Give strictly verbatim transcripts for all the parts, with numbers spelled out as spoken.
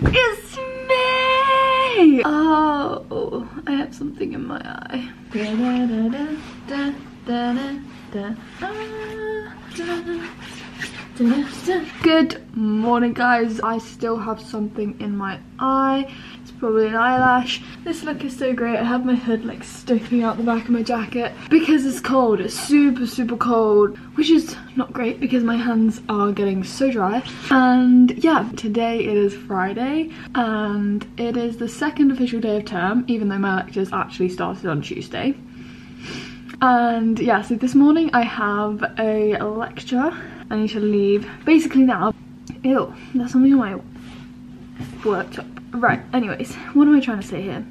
It's me! Oh, I have something in my eye. Good morning, guys. I still have something in my eye. It's probably an eyelash. This look is so great. I have my hood like sticking out the back of my jacket because it's cold. It's super, super cold, which is not great because my hands are getting so dry. And yeah, today it is Friday and it is the second official day of term, even though my lectures actually started on Tuesday. And yeah, so this morning I have a lecture. I need to leave basically now. Ew, that's something on my worktop. Right, anyways, what am I trying to say here?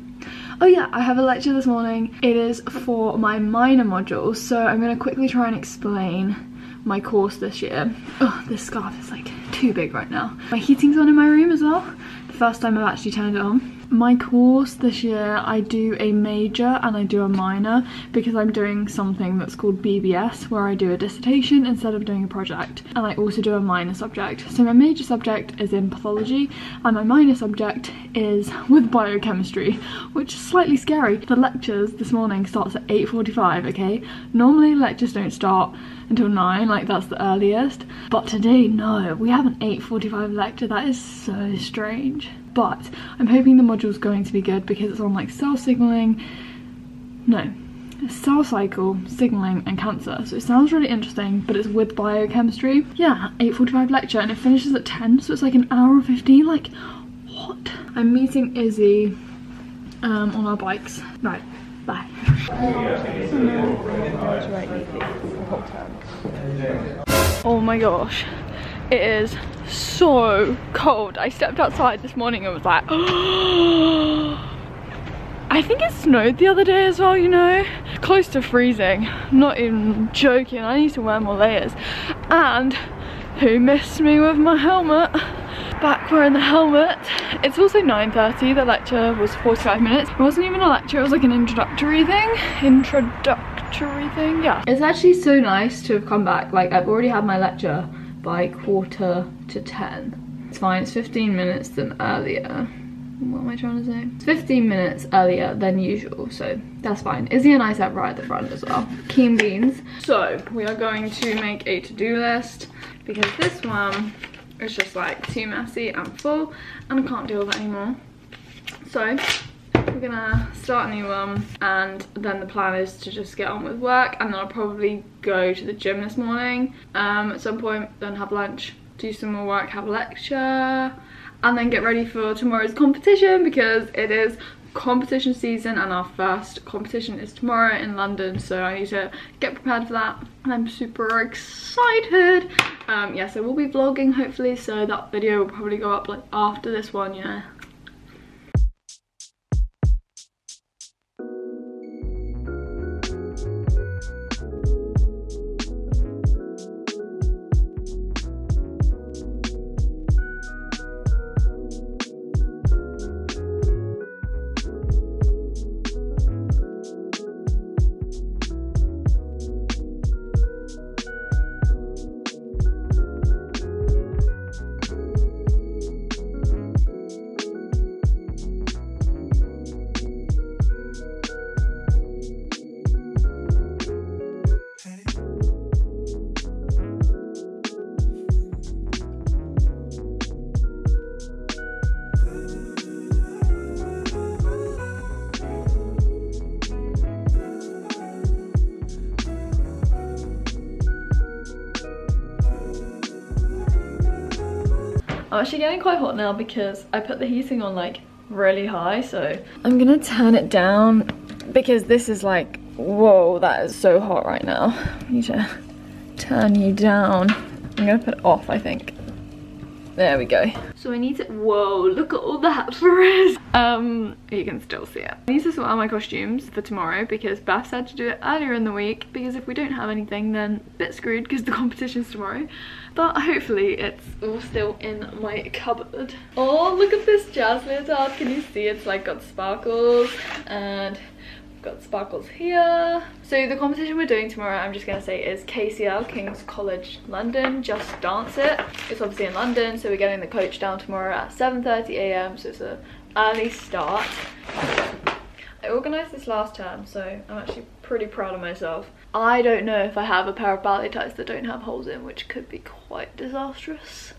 Oh yeah, I have a lecture this morning. It is for my minor module, so I'm going to quickly try and explain my course this year. Oh, this scarf is like too big right now. My heating's on in my room as well. The first time I've actually turned it on. My course this year, I do a major and I do a minor because I'm doing something that's called B B S, where I do a dissertation instead of doing a project, and I also do a minor subject. So my major subject is in pathology and my minor subject is with biochemistry, which is slightly scary. The lectures this morning starts at eight forty-five, okay? Normally lectures don't start until nine, like that's the earliest, but today, no, we have an eight forty-five lecture. That is so strange. But I'm hoping the module's going to be good because it's on like cell signaling, no, cell cycle, signaling and cancer. So it sounds really interesting, but it's with biochemistry. Yeah, eight forty-five lecture and it finishes at ten, so it's like an hour and fifteen, like what? I'm meeting Izzy um, on our bikes. Right, bye. Oh my gosh, it is so cold. I stepped outside this morning and was like, oh. I think it snowed the other day as well, you know, close to freezing. Not even joking, I need to wear more layers. And who missed me with my helmet? Back wearing the helmet. It's also nine thirty, the lecture was forty-five minutes. It wasn't even a lecture, it was like an introductory thing. Introductory thing, yeah. It's actually so nice to have come back. Like, I've already had my lecture by quarter to ten. It's fine, it's fifteen minutes than earlier. What am I trying to say? It's fifteen minutes earlier than usual, so that's fine. Izzy and I sat right at the front as well. Keen beans. So, we are going to make a to-do list because this one is just like too messy and full and I can't deal with it anymore. So, we're gonna start a new one and then the plan is to just get on with work and then I'll probably go to the gym this morning um, at some point, then have lunch, do some more work, have a lecture and then get ready for tomorrow's competition because it is competition season and our first competition is tomorrow in London, so I need to get prepared for that and I'm super excited. Um, yeah, so we'll be vlogging hopefully, so that video will probably go up like after this one, you know. I'm actually getting quite hot now because I put the heating on like really high, so I'm gonna turn it down because this is like, whoa, that is so hot right now. I need to turn you down. I'm gonna put it off, I think. There we go. So I need to, whoa, look at all that frizz. Um, you can still see it. I need to sort out my costumes for tomorrow because Beth said to do it earlier in the week because if we don't have anything then a bit screwed because the competition's tomorrow. But hopefully it's all still in my cupboard. Oh, look at this jazz leotard. Can you see it's like got sparkles and Got sparkles here. So the competition we're doing tomorrow, I'm just going to say, is K C L, King's College London, Just Dance It. It's obviously in London, so we're getting the coach down tomorrow at seven thirty a m, so it's an early start. I organised this last term, so I'm actually pretty proud of myself. I don't know if I have a pair of ballet tights that don't have holes in, which could be quite disastrous.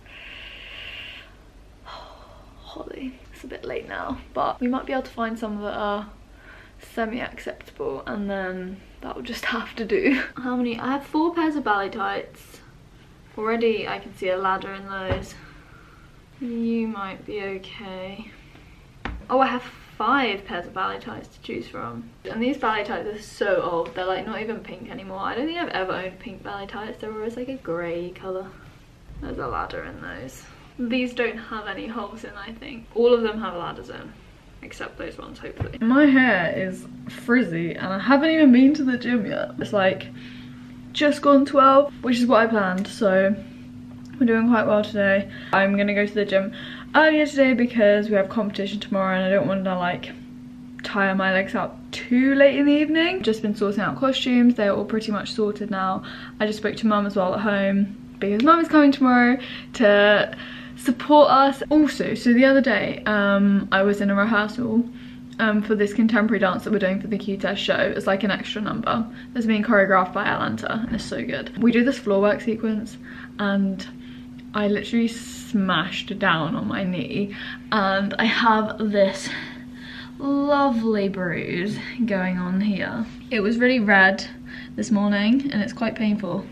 Holly, it's a bit late now, but we might be able to find some that are semi-acceptable, and then that will just have to do. How many? I have four pairs of ballet tights already. I can see a ladder in those. You might be okay. Oh, I have five pairs of ballet tights to choose from, and these ballet tights are so old, they're like not even pink anymore. I don't think I've ever owned pink ballet tights. They're always like a grey colour. There's a ladder in those. These don't have any holes in, I think. All of them have ladders in, except those ones, hopefully. My hair is frizzy and I haven't even been to the gym yet. It's like just gone twelve, which is what I planned, so we're doing quite well today. I'm gonna go to the gym earlier today because we have competition tomorrow and I don't want to like tire my legs out too late in the evening. Just been sorting out costumes. They're all pretty much sorted now. I just spoke to mum as well at home because mum is coming tomorrow to support us. Also, so the other day um I was in a rehearsal um for this contemporary dance that we're doing for the Q T S show. It's like an extra number that's being choreographed by Atlanta and it's so good. We do this floor work sequence and I literally smashed down on my knee and I have this lovely bruise going on here. It was really red this morning and it's quite painful.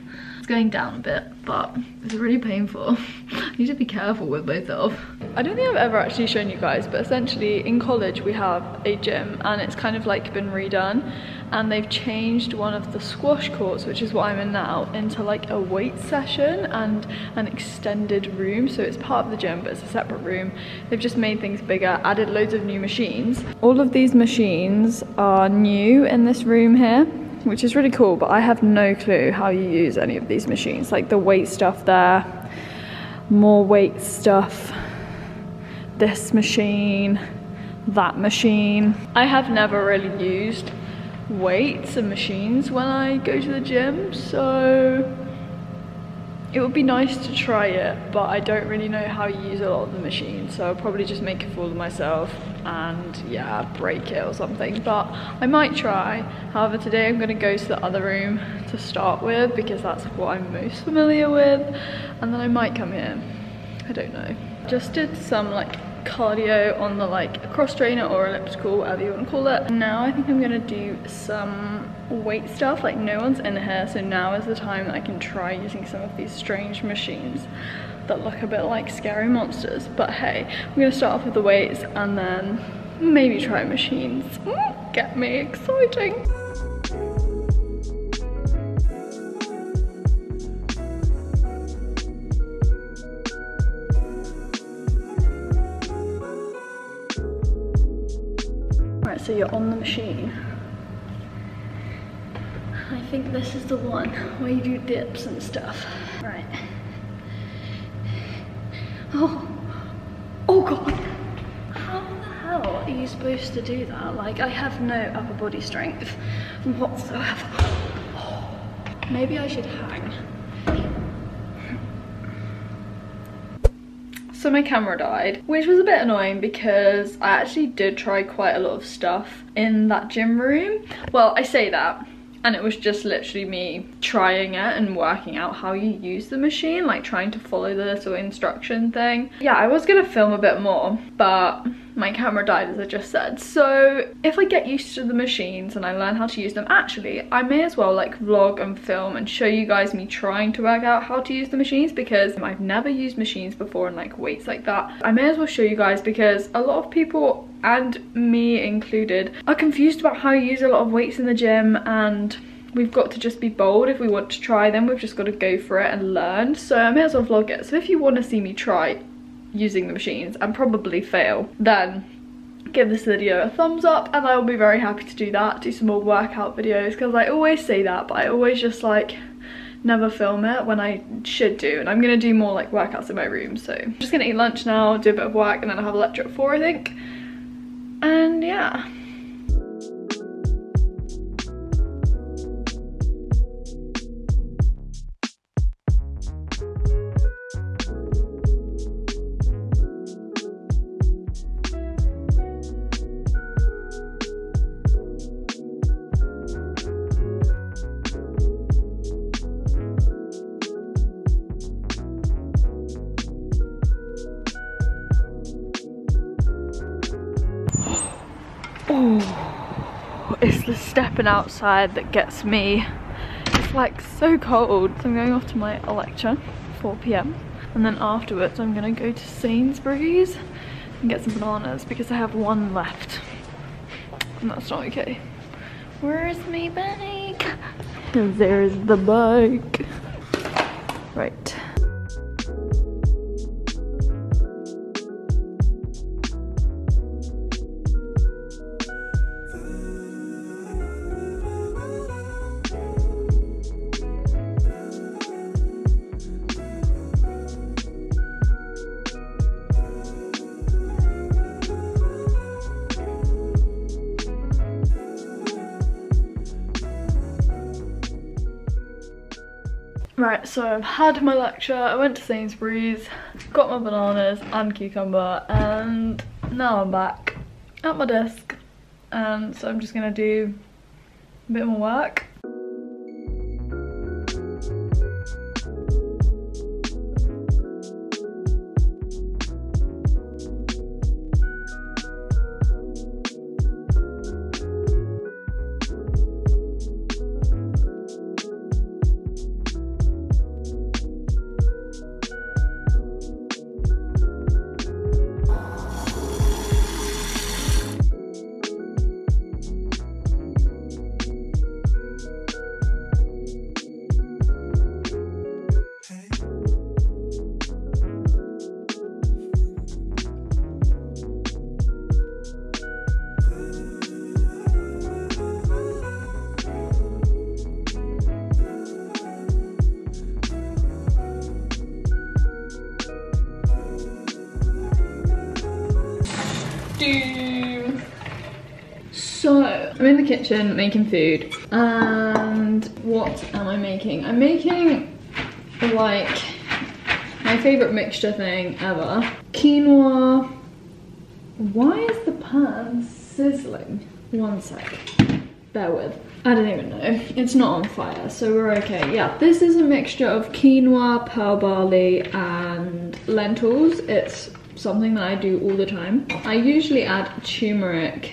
Going down a bit, but it's really painful. I need to be careful with myself. I don't think I've ever actually shown you guys, but essentially in college we have a gym and it's kind of like been redone and they've changed one of the squash courts, which is what I'm in now, into like a weight session and an extended room. So it's part of the gym but it's a separate room. They've just made things bigger, added loads of new machines. All of these machines are new in this room here, which is really cool, but I have no clue how you use any of these machines. Like the weight stuff there, more weight stuff, this machine, that machine. I have never really used weights and machines when I go to the gym, so it would be nice to try it, but I don't really know how you use a lot of the machines, so I'll probably just make a fool of myself and yeah, break it or something, but I might try. However, today I'm going to go to the other room to start with because that's what I'm most familiar with, and then I might come here. I don't know. Just did some like cardio on the like cross trainer or elliptical, whatever you want to call it. Now I think I'm going to do some weight stuff. Like no one's in here, so now is the time that I can try using some of these strange machines that look a bit like scary monsters. But hey, I'm gonna start off with the weights and then maybe try machines. Mm, get me exciting. Right, so you're on the machine. I think this is the one where you do dips and stuff. Right. Oh, oh god, how the hell are you supposed to do that? Like I have no upper body strength whatsoever. Oh, maybe I should hang. So my camera died, which was a bit annoying because I actually did try quite a lot of stuff in that gym room. Well, I say that, and it was just literally me trying it and working out how you use the machine, like trying to follow the little instruction thing. Yeah, I was gonna film a bit more, but my camera died, as I just said. So if I get used to the machines and I learn how to use them, actually, I may as well like vlog and film and show you guys me trying to work out how to use the machines, because I've never used machines before and like weights like that. I may as well show you guys because a lot of people, and me included, are confused about how you use a lot of weights in the gym, and we've got to just be bold. If we want to try them, we've just got to go for it and learn. So I may as well vlog it. So if you want to see me try using the machines and probably fail, then give this video a thumbs up and I will be very happy to do that. Do some more workout videos, because I always say that, but I always just like never film it when I should do, and I'm gonna do more like workouts in my room. So I'm just gonna eat lunch now, do a bit of work, and then I'll have a lecture at four, I think. And yeah. stepping outside that gets me. It's like so cold. So I'm going off to my lecture, four p m And then afterwards I'm gonna go to Sainsbury's and get some bananas because I have one left. And that's not okay. Where's my bike? And there's the bike. Right. Right, so I've had my lecture, I went to Sainsbury's, got my bananas and cucumber, and now I'm back at my desk, and so I'm just gonna do a bit more work. So, I'm in the kitchen making food, and what am I making? I'm making, like, my favourite mixture thing ever. Quinoa. Why is the pan sizzling? One sec. Bear with. I don't even know. It's not on fire, so we're okay. Yeah, this is a mixture of quinoa, pearl barley, and lentils. It's something that I do all the time. I usually add turmeric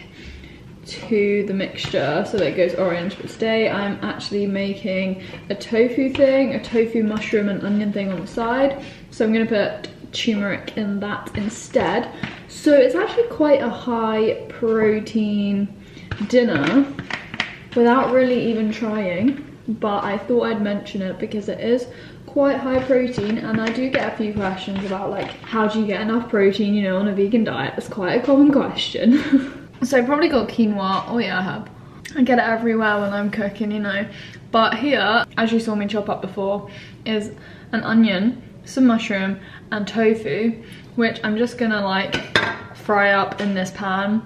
to the mixture so that it goes orange, but today I'm actually making a tofu thing, a tofu mushroom and onion thing on the side, so I'm going to put turmeric in that instead. So it's actually quite a high protein dinner without really even trying, but I thought I'd mention it because it is quite high protein, and I do get a few questions about, like, how do you get enough protein, you know, on a vegan diet? It's quite a common question. So I probably got quinoa. Oh yeah, I have. I get it everywhere when I'm cooking, you know. But here, as you saw me chop up before, is an onion, some mushroom and tofu, which I'm just gonna, like, fry up in this pan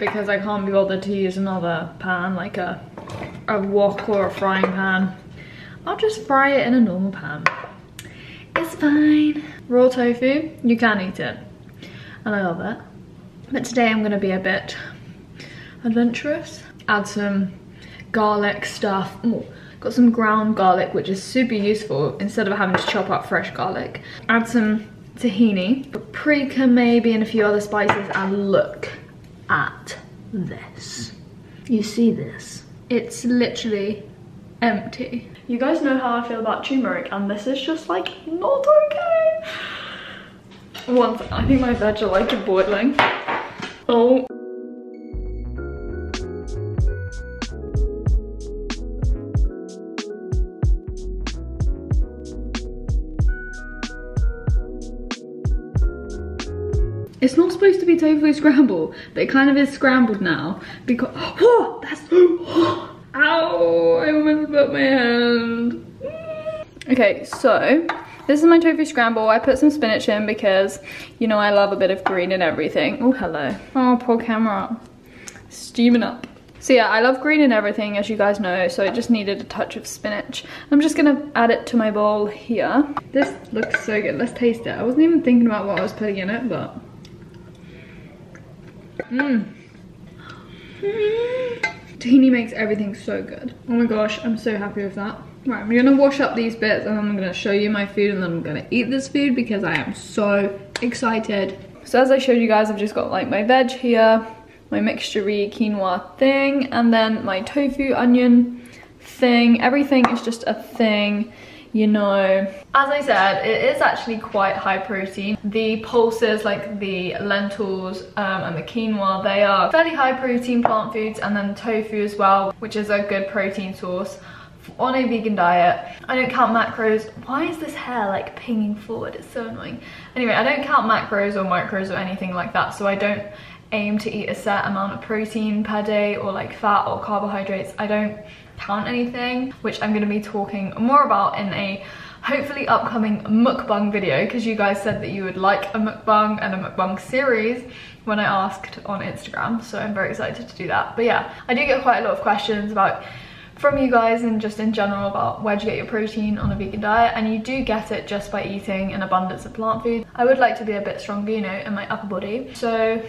because I can't be bothered to use another pan, like a, a wok or a frying pan. I'll just fry it in a normal pan. It's fine. Raw tofu, you can eat it. And I love it. But today I'm going to be a bit adventurous. Add some garlic stuff. Ooh, got some ground garlic, which is super useful instead of having to chop up fresh garlic. Add some tahini, paprika maybe, and a few other spices. And look at this. You see this? It's literally empty. You guys know how I feel about turmeric, and this is just, like, not okay. Once, I think my veg are, like, boiling. Oh. It's not supposed to be tofu scramble, but it kind of is scrambled now because, oh, that's, oh, ow, I almost put my hand. Okay, so this is my tofu scramble. I put some spinach in because, you know, I love a bit of green and everything. Oh, hello. Oh, poor camera. Steaming up. So yeah, I love green and everything, as you guys know, so I just needed a touch of spinach. I'm just gonna add it to my bowl here. This looks so good. Let's taste it. I wasn't even thinking about what I was putting in it, but. Mmm. Mm. Tahini makes everything so good. Oh my gosh, I'm so happy with that. Right, I'm gonna wash up these bits and I'm gonna show you my food and then I'm gonna eat this food because I am so excited. So as I showed you guys, I've just got, like, my veg here, my mixture-y quinoa thing, and then my tofu onion thing. Everything is just a thing, you know. As I said, it is actually quite high protein. The pulses, like the lentils um, and the quinoa, they are fairly high protein plant foods, and then tofu as well, which is a good protein source on a vegan diet. I don't count macros. Why is this hair like pinging forward? It's so annoying. Anyway, I don't count macros or micros or anything like that, so I don't aim to eat a set amount of protein per day or like fat or carbohydrates. I don't count anything, which I'm going to be talking more about in a hopefully upcoming mukbang video, because you guys said that you would like a mukbang and a mukbang series when I asked on Instagram, so I'm very excited to do that. But yeah, I do get quite a lot of questions about from you guys and just in general about where do you get your protein on a vegan diet, and you do get it just by eating an abundance of plant food. I would like to be a bit stronger, you know, in my upper body, so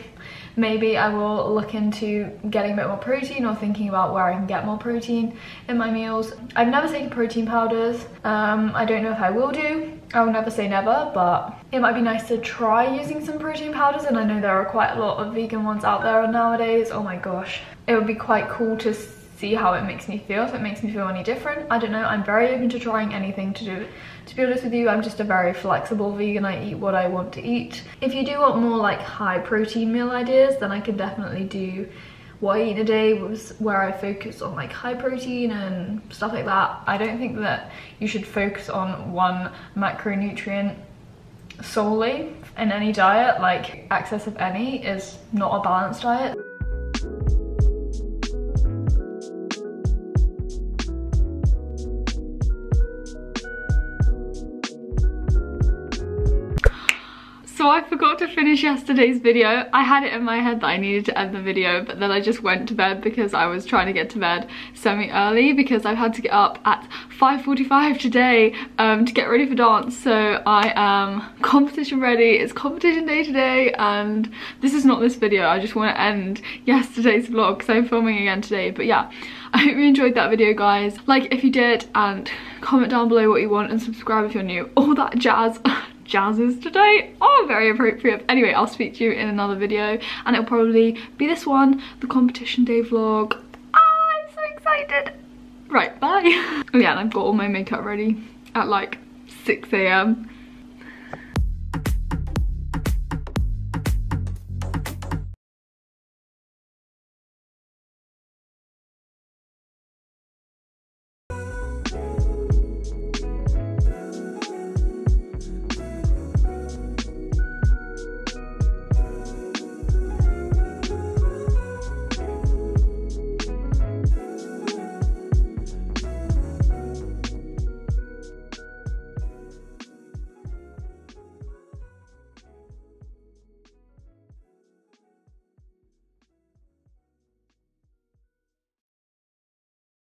maybe I will look into getting a bit more protein or thinking about where I can get more protein in my meals. I've never taken protein powders. Um, I don't know if I will do. I will never say never, but it might be nice to try using some protein powders, and I know there are quite a lot of vegan ones out there nowadays. Oh my gosh. It would be quite cool to see how it makes me feel, if it makes me feel any different. I don't know, I'm very open to trying anything to do. To be honest with you, I'm just a very flexible vegan. I eat what I want to eat. If you do want more like high protein meal ideas, then I can definitely do what I eat in a day was where I focus on like high protein and stuff like that. I don't think that you should focus on one macronutrient solely in any diet. Like excess of any is not a balanced diet. So I forgot to finish yesterday's video. I had it in my head that I needed to end the video, but then I just went to bed because I was trying to get to bed semi-early because I've had to get up at five forty-five today um, to get ready for dance. So I am competition ready. It's competition day today, and this is not this video. I just want to end yesterday's vlog because I'm filming again today. But yeah, I hope you enjoyed that video, guys. Like if you did, and comment down below what you want, and subscribe if you're new. All that jazz. Jazzes today are very appropriate. Anyway, I'll speak to you in another video, and it'll probably be this one, the competition day vlog. Ah, I'm so excited. Right, bye. Oh yeah, and I've got all my makeup ready at like six a m